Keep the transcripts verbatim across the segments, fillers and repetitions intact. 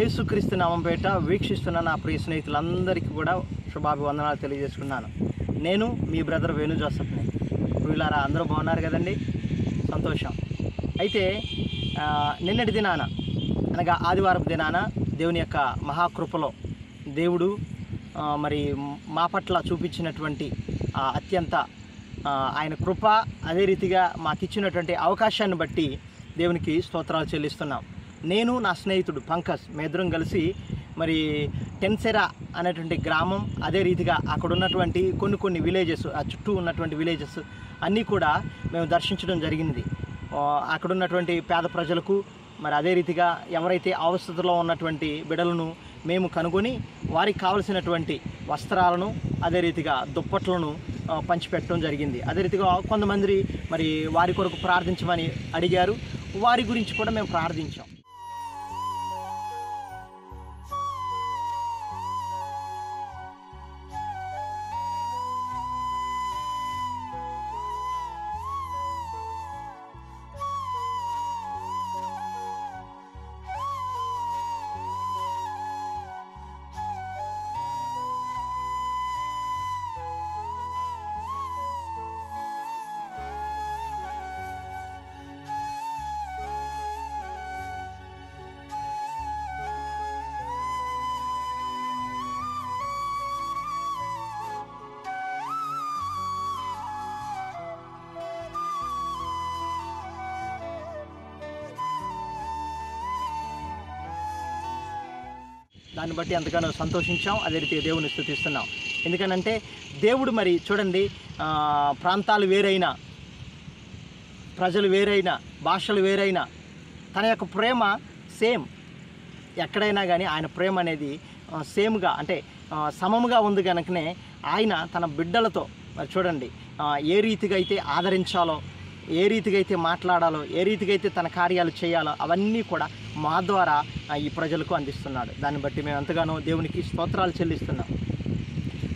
యేసుక్రీస్తు నామం పేట వీక్షిస్తున్న నా ప్రియ స్నేహితులందరికీ కూడా శుభాభివందనాలు తెలియజేసుకున్నాను. నేను మీ బ్రదర్ వేణు జోసఫ్ని. వీళ్ళారా అందరూ బాగున్నారు కదండి, సంతోషం. అయితే నిన్నటి దినాన అనగా ఆదివారం దినాన దేవుని యొక్క మహాకృపలో దేవుడు మరి మా పట్ల చూపించినటువంటి అత్యంత ఆయన కృప, అదే రీతిగా మాకు ఇచ్చినటువంటి అవకాశాన్ని బట్టి దేవునికి స్తోత్రాలు చెల్లిస్తున్నాం. నేను నా స్నేహితుడు పంకజ్ మేద్రం కలిసి మరి టెన్సెరా అనేటువంటి గ్రామం, అదే రీతిగా అక్కడ ఉన్నటువంటి కొన్ని కొన్ని విలేజెస్, ఆ చుట్టూ ఉన్నటువంటి విలేజెస్ అన్నీ కూడా మేము దర్శించడం జరిగింది. అక్కడ ఉన్నటువంటి పేద ప్రజలకు మరి అదే రీతిగా ఎవరైతే అవస్థలో ఉన్నటువంటి బిడ్డలను మేము కనుగొని వారికి కావలసినటువంటి వస్త్రాలను, అదే రీతిగా దుప్పట్లను పంచిపెట్టడం జరిగింది. అదే రీతిగా కొంతమంది మరి వారి కొరకు ప్రార్థించమని అడిగారు, వారి గురించి కూడా మేము ప్రార్థించాం. దాన్ని బట్టి ఎంతగానో సంతోషించాం. అదే రీతిగా దేవుని స్తుతిస్తున్నాం. ఎందుకనంటే దేవుడు మరి చూడండి, ప్రాంతాలు వేరైనా, ప్రజలు వేరైనా, భాషలు వేరైనా, తన యొక్క ప్రేమ సేమ్. ఎక్కడైనా కానీ ఆయన ప్రేమ అనేది సేమ్గా అంటే సమముగా ఉంది కనుకనే ఆయన తన బిడ్డలతో మరి చూడండి ఏ రీతిగా అయితే ఆదరించాలో, ఏ రీతిగా అయితే మాట్లాడాలో, ఏ రీతిగా అయితే తన కార్యాలు చేయాలో అవన్నీ కూడా మా ద్వారా ఈ ప్రజలకు అందిస్తున్నాడు. దాన్ని బట్టి మేము ఎంతగానో దేవునికి స్తోత్రాలు చెల్లిస్తున్నాం.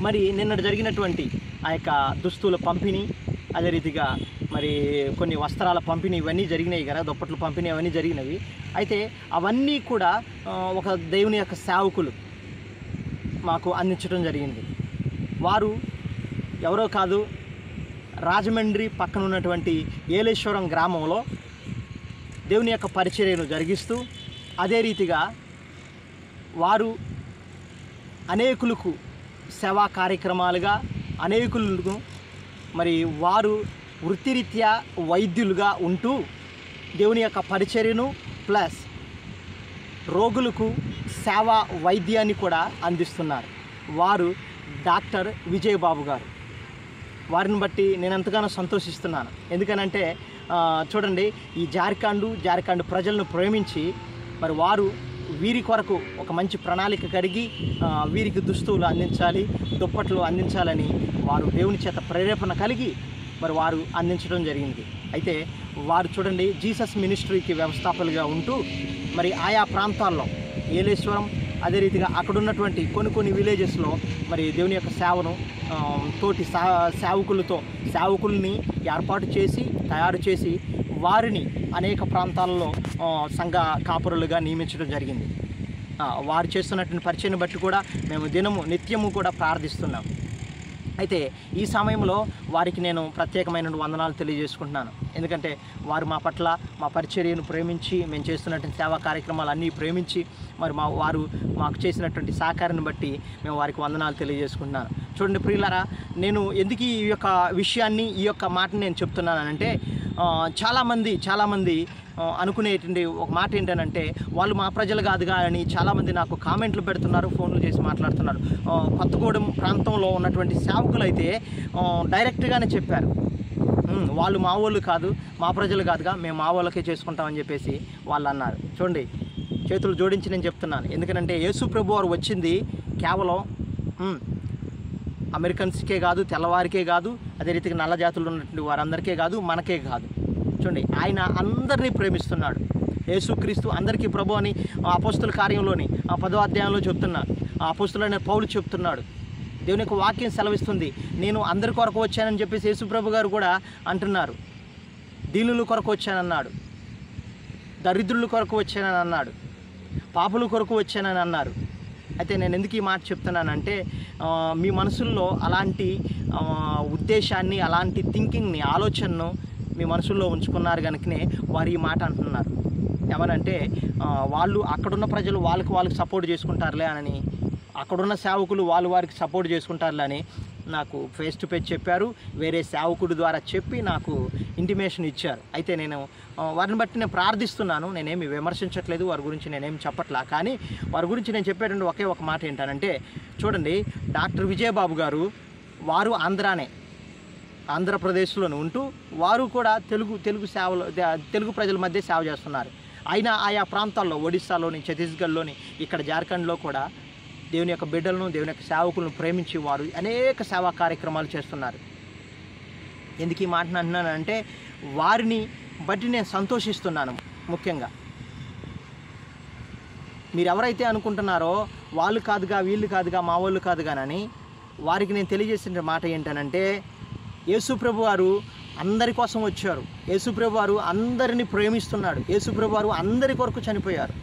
మరి నిన్నటి జరిగినటువంటి ఆ యొక్క దుస్తుల పంపిణీ, అదే రీతిగా మరి కొన్ని వస్త్రాల పంపిణీ, ఇవన్నీ జరిగినాయి కదా, దుప్పట్లు పంపిణీ అవన్నీ జరిగినవి. అయితే అవన్నీ కూడా ఒక దేవుని యొక్క సేవకులు మాకు అందించడం జరిగింది. వారు ఎవరో కాదు, రాజమండ్రి పక్కన ఉన్నటువంటి ఏలేశ్వరం గ్రామంలో దేవుని యొక్క పరిచర్యను జరిగిస్తూ, అదే రీతిగా వారు అనేకులకు సేవా కార్యక్రమాలుగా, అనేకులను మరి వారు వృత్తిరీత్యా వైద్యులుగా ఉంటూ దేవుని యొక్క పరిచర్యను ప్లస్ రోగులకు సేవా వైద్యాన్ని కూడా అందిస్తున్నారు. వారు డాక్టర్ విజయ్ బాబు గారు. వారిని బట్టి నేను ఎంతగానో సంతోషిస్తున్నాను. ఎందుకనంటే చూడండి, ఈ జార్ఖండ్ జార్ఖండ్ ప్రజలను ప్రేమించి మరి వారు వీరి కొరకు ఒక మంచి ప్రణాళిక కలిగి వీరికి దుస్తువులు అందించాలి, దుప్పట్లు అందించాలని వారు దేవుని చేత ప్రేరేపణ కలిగి మరి వారు అందించడం జరిగింది. అయితే వారు చూడండి జీసస్ మినిస్ట్రీకి వ్యవస్థాపకులుగా ఉంటూ మరి ఆయా ప్రాంతాల్లో ఏలేశ్వరం, అదే రీతిగా అక్కడ ఉన్నటువంటి కొన్ని కొన్ని విలేజెస్లో మరి దేవుని యొక్క సేవను తోటి సా సేవకులతో సేవకుల్ని ఏర్పాటు చేసి తయారు చేసి వారిని అనేక ప్రాంతాలలో సంఘ కాపురులుగా నియమించడం జరిగింది. వారు చేస్తున్నటువంటి పరిచయం బట్టి కూడా మేము దినము నిత్యము కూడా ప్రార్థిస్తున్నాం. అయితే ఈ సమయంలో వారికి నేను ప్రత్యేకమైన వందనాలు తెలియజేసుకుంటున్నాను. ఎందుకంటే వారు మా పట్ల మా పరిచర్యను ప్రేమించి, మేము చేస్తున్నటువంటి సేవా కార్యక్రమాలు అన్నీ ప్రేమించి మరి మా వారు మాకు చేసినటువంటి సహకారాన్ని బట్టి మేము వారికి వందనాలు తెలియజేసుకుంటున్నాను. చూడండి ప్రియులారా, నేను ఎందుకు ఈ యొక్క విషయాన్ని ఈ యొక్క మాటని నేను చెప్తున్నానంటే చాలామంది చాలామంది అనుకునేటువంటి ఒక మాట ఏంటనంటే వాళ్ళు మా ప్రజలు కాదుగా అని చాలామంది నాకు కామెంట్లు పెడుతున్నారు, ఫోన్లు చేసి మాట్లాడుతున్నారు. కొత్తగూడెం ప్రాంతంలో ఉన్నటువంటి సేవకులు అయితే డైరెక్ట్గానే చెప్పారు, వాళ్ళు మా వాళ్ళు కాదు, మా ప్రజలు కాదుగా, మేము మా వాళ్ళకే చేసుకుంటామని చెప్పేసి వాళ్ళు అన్నారు. చూడండి, చేతులు జోడించి నేను చెప్తున్నాను. ఎందుకంటే యేసు ప్రభు వారు వచ్చింది కేవలం అమెరికన్స్కే కాదు, తెల్లవారికే కాదు, అదే రీతిగా నల్ల జాతులు ఉన్నటువంటి వారందరికీ కాదు, మనకే కాదు. చూడండి, ఆయన అందరినీ ప్రేమిస్తున్నాడు. యేసుక్రీస్తు అందరికీ ప్రభు అని అపోస్తుల కార్యంలోని ఆ పదో అధ్యాయంలో చెప్తున్నాడు, ఆ అపోస్తులైన పౌలు చెప్తున్నాడు. దేవుని యొక్క వాక్యం సెలవిస్తుంది, నేను అందరి కొరకు వచ్చానని చెప్పేసి యేసు ప్రభు గారు కూడా అంటున్నారు. దీనుల కొరకు వచ్చానన్నాడు, దరిద్రుల కొరకు వచ్చానని అన్నాడు, పాపుల కొరకు వచ్చానని అన్నారు. అయితే నేను ఎందుకు ఈ మాట చెప్తున్నానంటే మీ మనసుల్లో అలాంటి ఉద్దేశాన్ని అలాంటి థింకింగ్ని ఆలోచనను మీ మనసుల్లో ఉంచుకున్నారు కనుకనే వారు ఈ మాట అంటున్నారు. ఏమనంటే వాళ్ళు అక్కడున్న ప్రజలు వాళ్ళకి వాళ్ళకి సపోర్ట్ చేసుకుంటారులే అని, అక్కడున్న సేవకులు వాళ్ళు వారికి సపోర్ట్ చేసుకుంటారులే అని నాకు ఫేస్ టు ఫేస్ చెప్పారు. వేరే సేవకుడి ద్వారా చెప్పి నాకు ఇంటిమేషన్ ఇచ్చారు. అయితే నేను వారిని బట్టి నేను ప్రార్థిస్తున్నాను, నేనేమి విమర్శించట్లేదు, వారి గురించి నేనేమి చెప్పట్లా. కానీ వారి గురించి నేను చెప్పేటంటే ఒకే ఒక మాట ఏంటనంటే, చూడండి, డాక్టర్ విజయబాబు గారు వారు ఆంధ్రానే, ఆంధ్రప్రదేశ్లోనే ఉంటూ వారు కూడా తెలుగు తెలుగు సేవలో తెలుగు ప్రజల మధ్య సేవ చేస్తున్నారు. అయినా ఆయా ప్రాంతాల్లో, ఒడిస్సాలోని, ఛత్తీస్గఢ్లోని, ఇక్కడ జార్ఖండ్లో కూడా దేవుని యొక్క బిడ్డలను, దేవుని యొక్క సేవకులను ప్రేమించి వారు అనేక సేవా కార్యక్రమాలు చేస్తున్నారు. ఎందుకు ఈ మాట అంటున్నానంటే వారిని బట్టి నేను సంతోషిస్తున్నాను. ముఖ్యంగా మీరు ఎవరైతే అనుకుంటున్నారో వాళ్ళు కాదుగా, వీళ్ళు కాదుగా, మా వాళ్ళు కాదుగానని వారికి నేను తెలియజేసిన మాట ఏంటనంటే, యేసుప్రభు వారు అందరి కోసం వచ్చారు, యేసుప్రభు వారు అందరిని ప్రేమిస్తున్నాడు, యేసుప్రభు వారు అందరి కొరకు చనిపోయారు.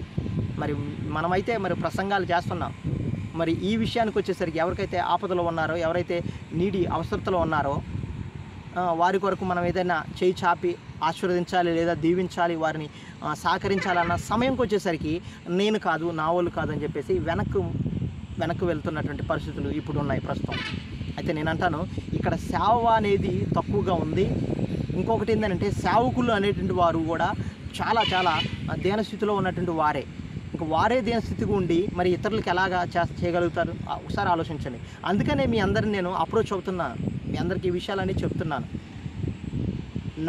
మరి మనమైతే మరి ప్రసంగాలు చేస్తున్నాం. మరి ఈ విషయానికి వచ్చేసరికి ఎవరికైతే ఆపదలో ఉన్నారో, ఎవరైతే నీడి అవసరతలో ఉన్నారో వారి కొరకు మనం ఏదైనా చేయి చాపి ఆశీర్వదించాలి లేదా దీవించాలి, వారిని సహకరించాలన్న సమయంకి వచ్చేసరికి నేను కాదు, నా వాళ్ళు కాదు అని చెప్పేసి వెనక్కు వెనక్కు వెళ్తున్నటువంటి పరిస్థితులు ఇప్పుడు ఉన్నాయి ప్రస్తుతం. అయితే నేను అంటాను, ఇక్కడ సేవ అనేది తక్కువగా ఉంది. ఇంకొకటి ఏంటంటే సేవకులు అనేటువంటి వారు కూడా చాలా చాలా దేనస్థితిలో ఉన్నటువంటి వారే. ఇంకా వారే దేనస్థితిగా ఉండి మరి ఇతరులకు ఎలాగా చే చేయగలుగుతారు ఒకసారి ఆలోచించండి. అందుకనే మీ అందరిని నేను అప్రోచ్ అవుతున్నాను, మీ అందరికీ ఈ విషయాలన్నీ చెప్తున్నాను.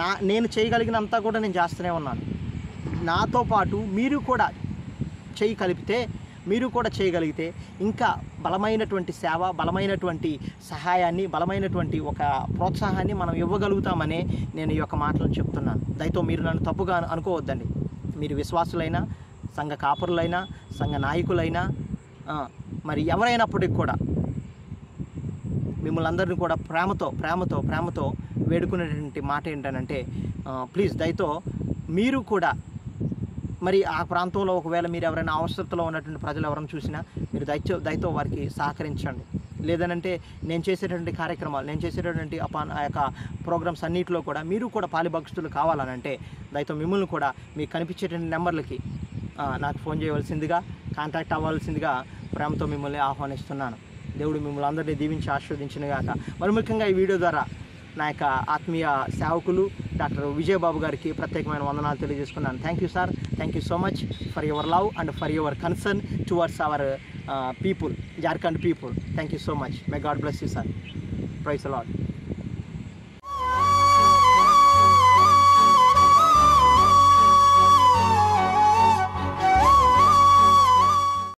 నా నేను చేయగలిగినంతా కూడా నేను చేస్తూనే ఉన్నాను. నాతో పాటు మీరు కూడా చేయి కలిపితే, మీరు కూడా చేయగలిగితే ఇంకా బలమైనటువంటి సేవ, బలమైనటువంటి సహాయాన్ని, బలమైనటువంటి ఒక ప్రోత్సాహాన్ని మనం ఇవ్వగలుగుతామని నేను ఈ యొక్క మాటలు చెప్తున్నాను. దయతో మీరు నన్ను తప్పుగా అనుకోవద్దండి. మీరు విశ్వాసులైనా, సంఘ కాపరులైనా, సంఘ నాయకులైనా, మరి ఎవరైనప్పటికి కూడా మిమ్మల్ని అందరినీ కూడా ప్రేమతో ప్రేమతో ప్రేమతో వేడుకునేటువంటి మాట ఏంటనంటే, ప్లీజ్ దయతో మీరు కూడా మరి ఆ ప్రాంతంలో ఒకవేళ మీరు ఎవరైనా అవసరతలో ఉన్నటువంటి ప్రజలు ఎవరైనా చూసినా మీరు దయతో దయతో వారికి సహకరించండి. లేదనంటే నేను చేసేటువంటి కార్యక్రమాలు, నేను చేసేటటువంటి అపాన్ ఆ యొక్క ప్రోగ్రామ్స్ అన్నింటిలో కూడా మీరు కూడా పాలిభాగస్తులు కావాలనంటే దయతో మిమ్మల్ని కూడా మీకు కనిపించేటువంటి నెంబర్లకి నాకు ఫోన్ చేయవలసిందిగా, కాంటాక్ట్ అవ్వాల్సిందిగా ప్రేమతో మిమ్మల్ని ఆహ్వానిస్తున్నాను. దేవుడు మిమ్మల్ని అందరినీ దీవించి ఆశీర్వదించిన గాక. మరి ముఖ్యంగా ఈ వీడియో ద్వారా నా యొక్క ఆత్మీయ సేవకులు డాక్టర్ విజయబాబు గారికి ప్రత్యేకమైన వందనాలు తెలియజేసుకున్నాను. Thank you sir, thank you so much for your love and for your concern towards our people, Jharkhand people. Thank you so much. May God bless you sir. Praise the lord.